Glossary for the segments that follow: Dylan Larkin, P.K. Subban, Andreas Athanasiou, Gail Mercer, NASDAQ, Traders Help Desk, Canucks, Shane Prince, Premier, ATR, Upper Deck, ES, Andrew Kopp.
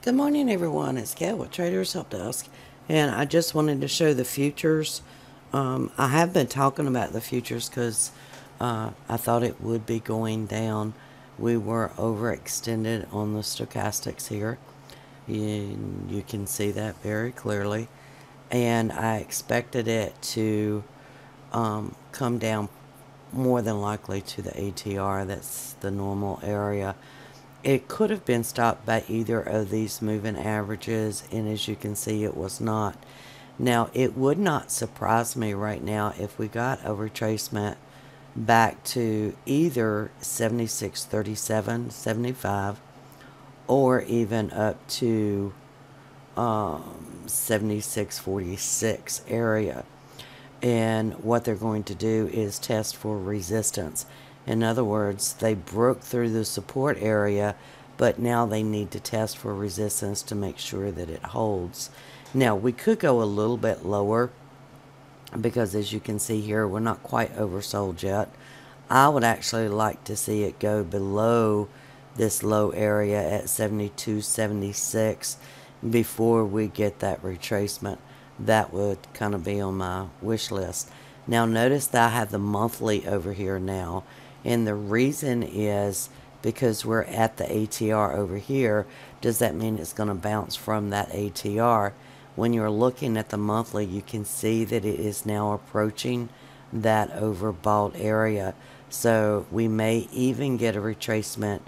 Good morning, everyone. It's Gail with Traders Help Desk, and I just wanted to show the futures. I have been talking about the futures because I thought it would be going down. We were overextended on the stochastics here. You can see that very clearly, and I expected it to come down more than likely to the ATR. That's the normal area. It could have been stopped by either of these moving averages, and as you can see, it was not. Now, it would not surprise me right now if we got a retracement back to either 76.37, 75, or even up to 76.46 area. And what they're going to do is test for resistance. In other words, they broke through the support area, but now they need to test for resistance to make sure that it holds. Now, we could go a little bit lower because, as you can see here, we're not quite oversold yet. I would actually like to see it go below this low area at 72.76 before we get that retracement. That would kind of be on my wish list. Now, notice that I have the monthly over here now. And the reason is because we're at the ATR over here. Does that mean it's going to bounce from that ATR? When you're looking at the monthly, you can see that it is now approaching that overbought area. So we may even get a retracement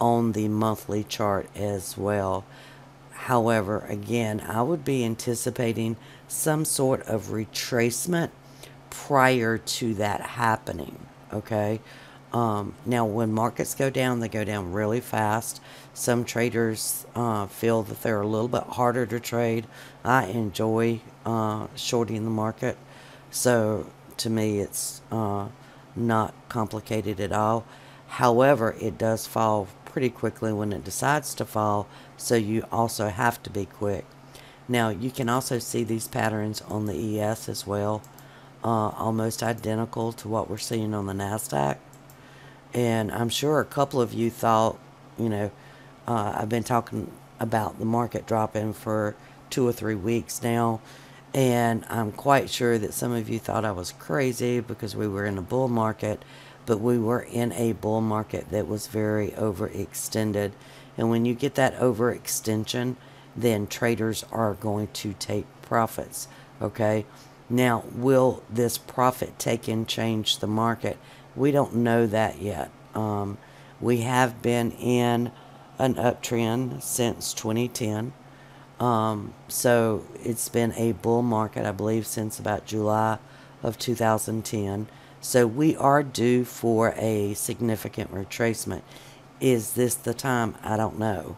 on the monthly chart as well. However, again, I would be anticipating some sort of retracement prior to that happening, okay? Now, when markets go down, they go down really fast. Some traders feel that they're a little bit harder to trade. I enjoy shorting the market. So, to me, it's not complicated at all. However, it does fall pretty quickly when it decides to fall. So, you also have to be quick. Now, you can also see these patterns on the ES as well. Almost identical to what we're seeing on the NASDAQ. And I'm sure a couple of you thought, you know, I've been talking about the market dropping for 2 or 3 weeks now. And I'm quite sure that some of you thought I was crazy because we were in a bull market. But we were in a bull market that was very overextended. And when you get that overextension, then traders are going to take profits. Okay? Now, will this profit taking change the market? We don't know that yet. We have been in an uptrend since 2010. So it's been a bull market, I believe, since about July of 2010. So we are due for a significant retracement. Is this the time? I don't know.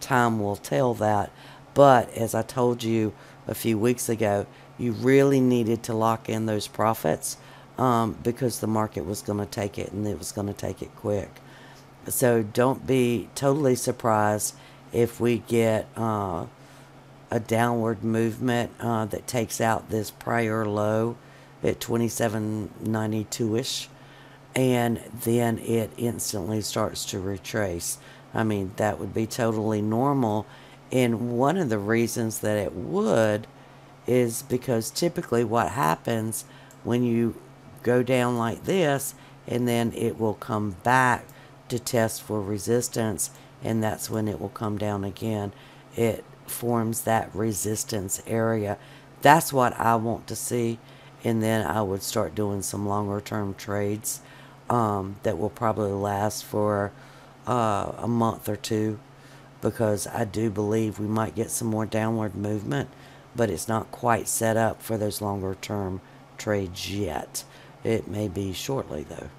Time will tell that. But as I told you a few weeks ago, you really needed to lock in those profits because the market was going to take it, and it was going to take it quick. So don't be totally surprised if we get a downward movement that takes out this prior low at 27.92-ish, and then it instantly starts to retrace. I mean, that would be totally normal. And one of the reasons that it would is because typically what happens when you go down like this, and then it will come back to test for resistance, and that's when it will come down again. It forms that resistance area. That's what I want to see, and then I would start doing some longer term trades that will probably last for a month or two, because I do believe we might get some more downward movement, but it's not quite set up for those longer term trades yet. It may be shortly, though.